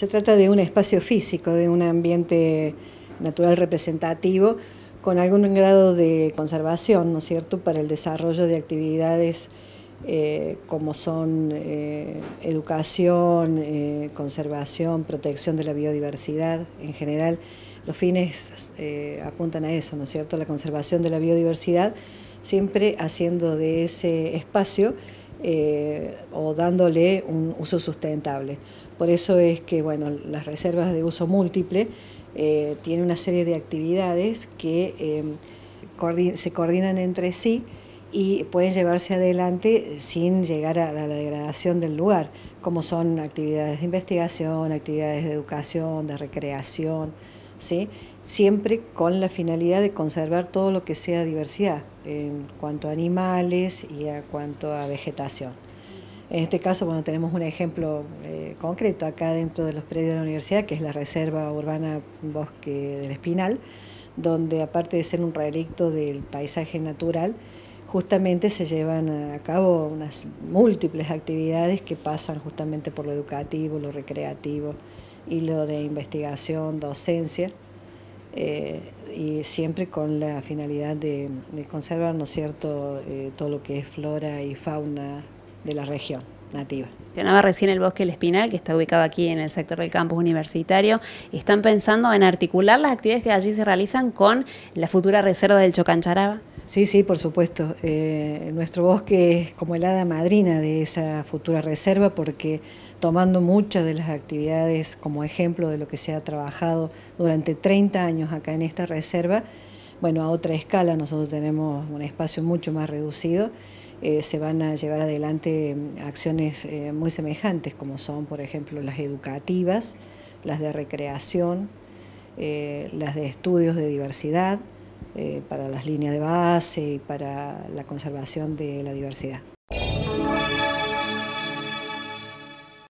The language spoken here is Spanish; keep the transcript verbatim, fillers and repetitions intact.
Se trata de un espacio físico, de un ambiente natural representativo con algún grado de conservación, ¿no es cierto?, para el desarrollo de actividades eh, como son eh, educación, eh, conservación, protección de la biodiversidad en general. Los fines eh, apuntan a eso, ¿no es cierto?, la conservación de la biodiversidad, siempre haciendo de ese espacio eh, o dándole un uso sustentable. Por eso es que, bueno, las reservas de uso múltiple eh, tienen una serie de actividades que eh, coordin- se coordinan entre sí y pueden llevarse adelante sin llegar a la degradación del lugar, como son actividades de investigación, actividades de educación, de recreación, ¿sí? Siempre con la finalidad de conservar todo lo que sea diversidad en cuanto a animales y a cuanto a vegetación. En este caso, bueno, tenemos un ejemplo eh, concreto acá dentro de los predios de la universidad, que es la Reserva Urbana Bosque del Espinal, donde aparte de ser un relicto del paisaje natural, justamente se llevan a cabo unas múltiples actividades que pasan justamente por lo educativo, lo recreativo y lo de investigación, docencia, eh, y siempre con la finalidad de, de conservar, ¿no es cierto?, eh, todo lo que es flora y fauna de la región nativa. Mencionaba recién el Bosque del Espinal, que está ubicado aquí en el sector del campus universitario. ¿Están pensando en articular las actividades que allí se realizan con la futura reserva del Chocancharaba? Sí, sí, por supuesto. Eh, nuestro bosque es como el hada madrina de esa futura reserva, porque tomando muchas de las actividades como ejemplo de lo que se ha trabajado durante treinta años acá en esta reserva, bueno, a otra escala, nosotros tenemos un espacio mucho más reducido. Eh, se van a llevar adelante acciones eh, muy semejantes, como son, por ejemplo, las educativas, las de recreación, eh, las de estudios de diversidad, eh, para las líneas de base y para la conservación de la diversidad.